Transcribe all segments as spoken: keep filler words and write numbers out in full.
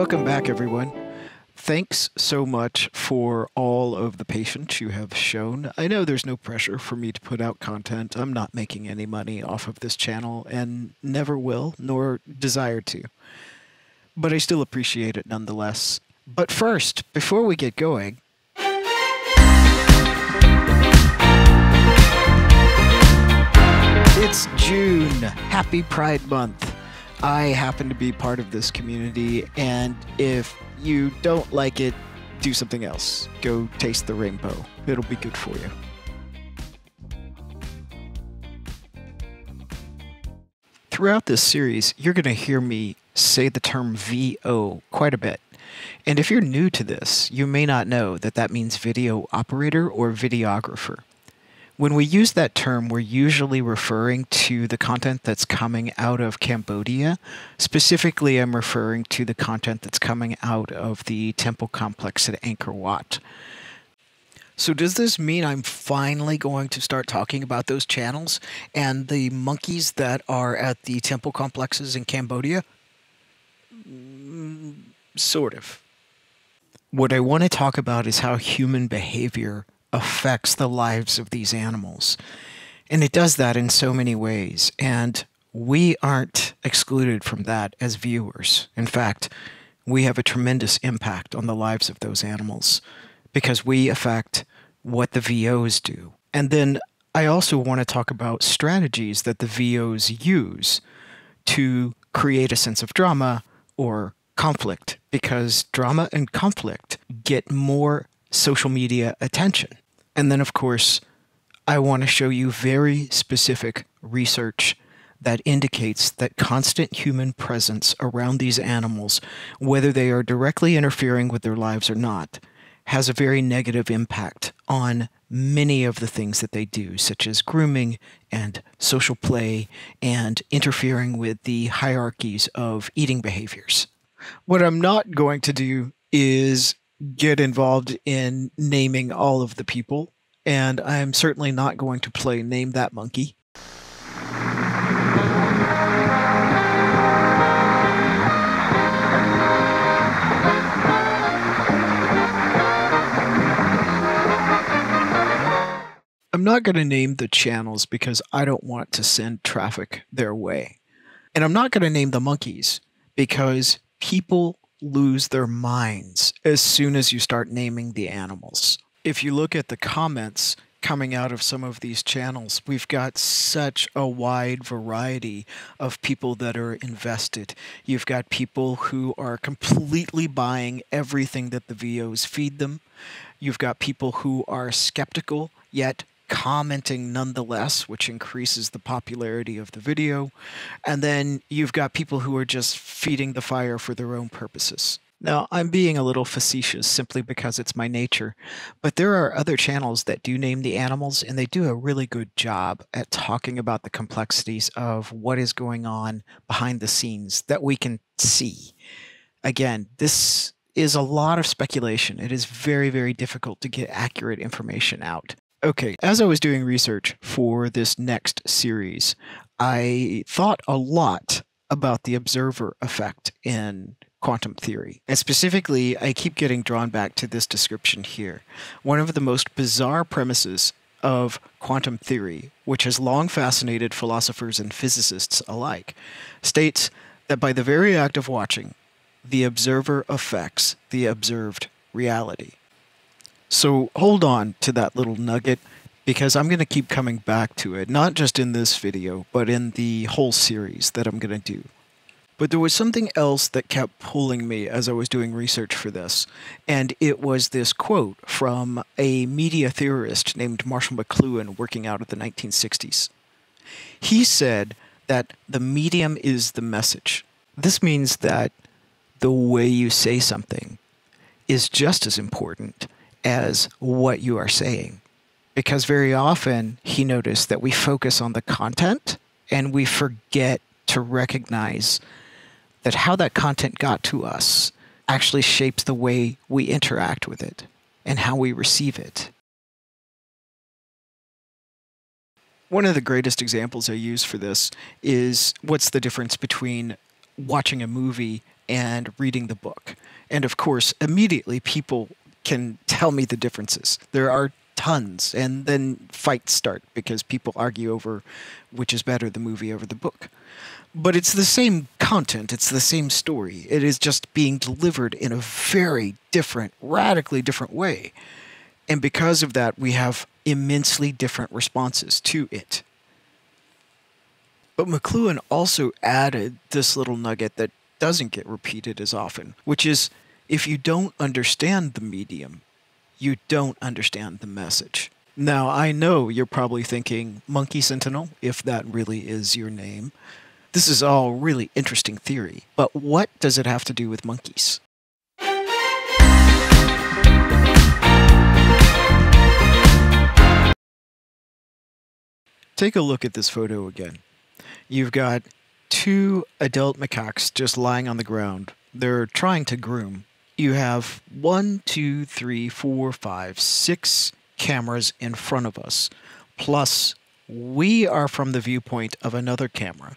Welcome back, everyone. Thanks so much for all of the patience you have shown. I know there's no pressure for me to put out content. I'm not making any money off of this channel and never will, nor desire to. But I still appreciate it nonetheless. But first, before we get going, it's June. Happy Pride Month. I happen to be part of this community, and if you don't like it, do something else. Go taste the rainbow. It'll be good for you. Throughout this series, you're going to hear me say the term V O quite a bit. And if you're new to this, you may not know that that means video operator or videographer. When we use that term, we're usually referring to the content that's coming out of Cambodia. Specifically, I'm referring to the content that's coming out of the temple complex at Angkor Wat. So does this mean I'm finally going to start talking about those channels and the monkeys that are at the temple complexes in Cambodia? Mm, sort of. What I want to talk about is how human behavior affects the lives of these animals. And it does that in so many ways. And we aren't excluded from that as viewers. In fact, we have a tremendous impact on the lives of those animals because we affect what the V Os do. And then I also want to talk about strategies that the V Os use to create a sense of drama or conflict, because drama and conflict get more social media attention. And then, of course, I want to show you very specific research that indicates that constant human presence around these animals, whether they are directly interfering with their lives or not, has a very negative impact on many of the things that they do, such as grooming and social play and interfering with the hierarchies of eating behaviors. What I'm not going to do is get involved in naming all of the people, and I'm certainly not going to play Name That Monkey. I'm not going to name the channels because I don't want to send traffic their way. And I'm not going to name the monkeys because people lose their minds as soon as you start naming the animals. If you look at the comments coming out of some of these channels, we've got such a wide variety of people that are invested. You've got people who are completely buying everything that the V Os feed them. You've got people who are skeptical yet commenting nonetheless, which increases the popularity of the video. And then you've got people who are just feeding the fire for their own purposes. Now, I'm being a little facetious simply because it's my nature, but there are other channels that do name the animals, and they do a really good job at talking about the complexities of what is going on behind the scenes that we can see. Again, this is a lot of speculation. It is very, very difficult to get accurate information out. Okay, as I was doing research for this next series, I thought a lot about the observer effect in quantum theory. And specifically, I keep getting drawn back to this description here. One of the most bizarre premises of quantum theory, which has long fascinated philosophers and physicists alike, states that by the very act of watching, the observer affects the observed reality. So hold on to that little nugget, because I'm going to keep coming back to it, not just in this video, but in the whole series that I'm going to do. But there was something else that kept pulling me as I was doing research for this, and it was this quote from a media theorist named Marshall McLuhan working out of the nineteen sixties. He said that the medium is the message. This means that the way you say something is just as important as what you are saying. Because very often, he noticed that we focus on the content and we forget to recognize that how that content got to us actually shapes the way we interact with it and how we receive it. One of the greatest examples I use for this is what's the difference between watching a movie and reading the book. And of course, immediately people can tell me the differences. There are tons, and then fights start because people argue over which is better, the movie over the book. But it's the same content, it's the same story. It is just being delivered in a very different, radically different way. And because of that, we have immensely different responses to it. But McLuhan also added this little nugget that doesn't get repeated as often, which is if you don't understand the medium, you don't understand the message. Now, I know you're probably thinking Monkey Sentinel, if that really is your name. This is all really interesting theory, but what does it have to do with monkeys? Take a look at this photo again. You've got two adult macaques just lying on the ground. They're trying to groom. You have one, two, three, four, five, six cameras in front of us. Plus, we are from the viewpoint of another camera.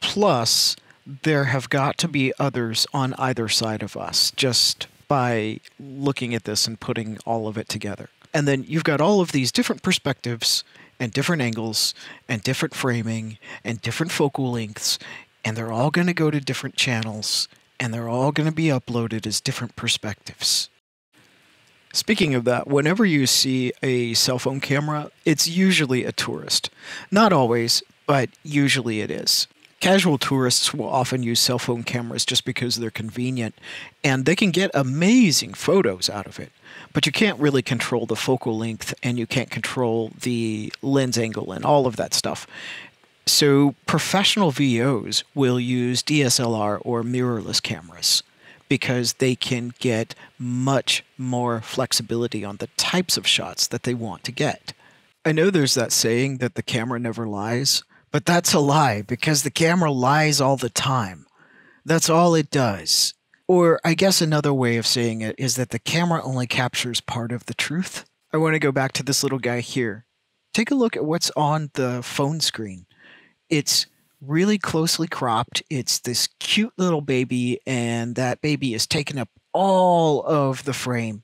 Plus, there have got to be others on either side of us just by looking at this and putting all of it together. And then you've got all of these different perspectives and different angles and different framing and different focal lengths, and they're all going to go to different channels, and they're all going to be uploaded as different perspectives. Speaking of that, whenever you see a cell phone camera, it's usually a tourist. Not always, but usually it is. Casual tourists will often use cell phone cameras just because they're convenient, and they can get amazing photos out of it. But you can't really control the focal length, and you can't control the lens angle and all of that stuff. So professional V Os will use D S L R or mirrorless cameras because they can get much more flexibility on the types of shots that they want to get. I know there's that saying that the camera never lies, but that's a lie because the camera lies all the time. That's all it does. Or I guess another way of saying it is that the camera only captures part of the truth. I want to go back to this little guy here. Take a look at what's on the phone screen. It's really closely cropped. It's this cute little baby, and that baby is taking up all of the frame.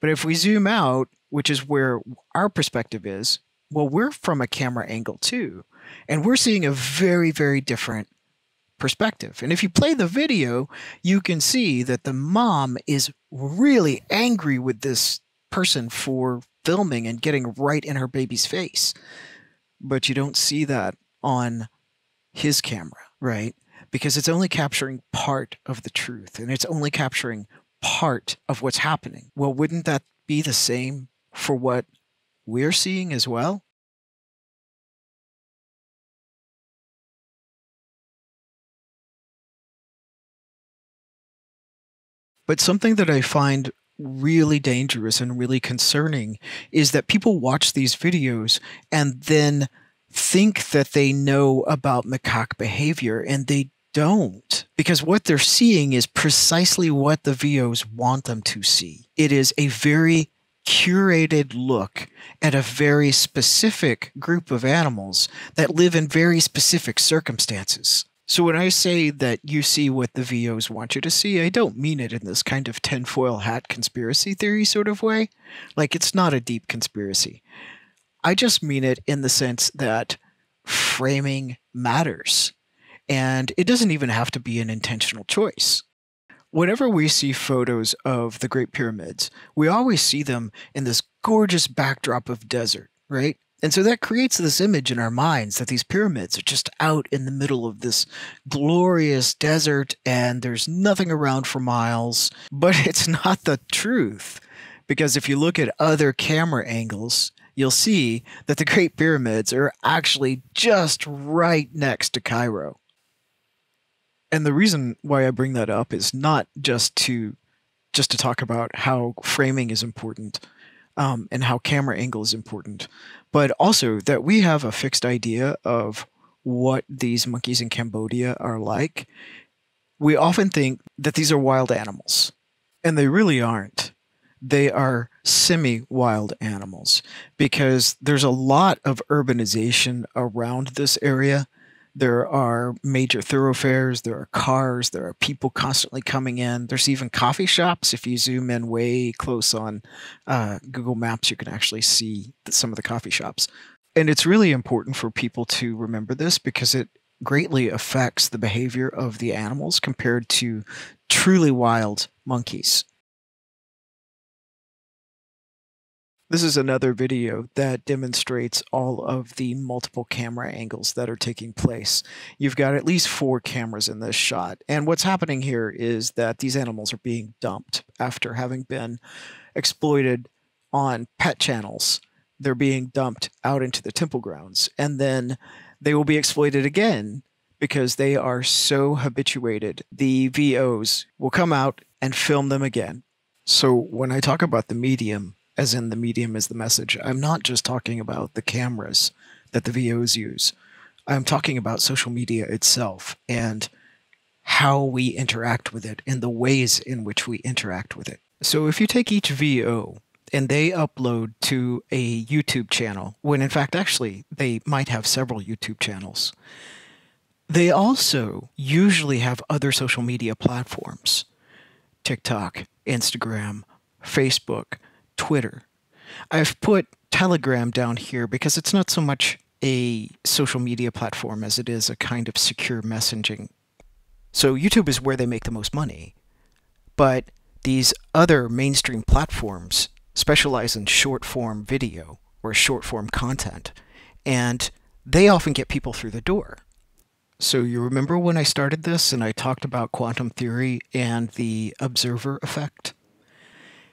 But if we zoom out, which is where our perspective is, well, we're from a camera angle too. And we're seeing a very, very different perspective. And if you play the video, you can see that the mom is really angry with this person for filming and getting right in her baby's face. But you don't see that on his camera, right? Because it's only capturing part of the truth, and it's only capturing part of what's happening. Well, wouldn't that be the same for what we're seeing as well? But something that I find really dangerous and really concerning is that people watch these videos and then think that they know about macaque behavior, and they don't, because what they're seeing is precisely what the V Os want them to see. It is a very curated look at a very specific group of animals that live in very specific circumstances. So when I say that you see what the V Os want you to see, I don't mean it in this kind of tinfoil hat conspiracy theory sort of way. Like, it's not a deep conspiracy. I just mean it in the sense that framing matters, and it doesn't even have to be an intentional choice. Whenever we see photos of the Great Pyramids, we always see them in this gorgeous backdrop of desert, right? And so that creates this image in our minds that these pyramids are just out in the middle of this glorious desert, and there's nothing around for miles. But it's not the truth, because if you look at other camera angles, you'll see that the Great Pyramids are actually just right next to Cairo. And the reason why I bring that up is not just to just to talk about how framing is important um, and how camera angle is important, but also that we have a fixed idea of what these monkeys in Cambodia are like. We often think that these are wild animals, and they really aren't. They are semi-wild animals because there's a lot of urbanization around this area There are major thoroughfares, there are cars, there are people constantly coming in. There's even coffee shops. If you zoom in way close on uh, Google Maps, you can actually see some of the coffee shops. And it's really important for people to remember this because it greatly affects the behavior of the animals compared to truly wild monkeys. This is another video that demonstrates all of the multiple camera angles that are taking place. You've got at least four cameras in this shot. And what's happening here is that these animals are being dumped after having been exploited on pet channels. They're being dumped out into the temple grounds. And then they will be exploited again because they are so habituated. The V Os will come out and film them again. So when I talk about the medium, as in the medium is the message, I'm not just talking about the cameras that the V Os use. I'm talking about social media itself and how we interact with it and the ways in which we interact with it. So if you take each V O and they upload to a YouTube channel, when in fact, actually, they might have several YouTube channels, they also usually have other social media platforms, TikTok, Instagram, Facebook, Twitter. I've put Telegram down here because it's not so much a social media platform as it is a kind of secure messaging. So YouTube is where they make the most money, but these other mainstream platforms specialize in short-form video or short-form content, and they often get people through the door. So you remember when I started this and I talked about quantum theory and the observer effect?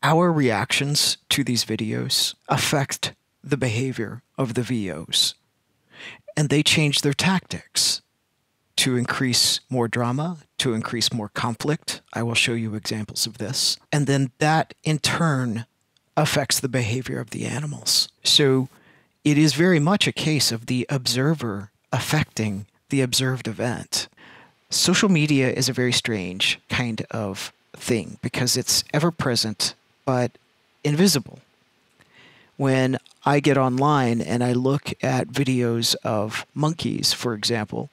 Our reactions to these videos affect the behavior of the V Os, and they change their tactics to increase more drama, to increase more conflict. I will show you examples of this. And then that, in turn, affects the behavior of the animals. So it is very much a case of the observer affecting the observed event. Social media is a very strange kind of thing because it's ever-present but invisible. When I get online and I look at videos of monkeys, for example,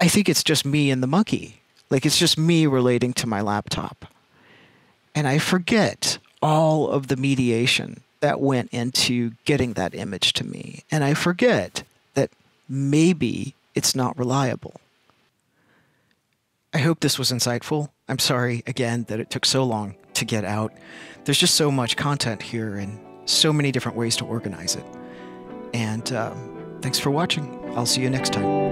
I think it's just me and the monkey. Like, it's just me relating to my laptop. And I forget all of the mediation that went into getting that image to me. And I forget that maybe it's not reliable. I hope this was insightful. I'm sorry, again, that it took so long to get out. There's just so much content here and so many different ways to organize it. And um, thanks for watching. I'll see you next time.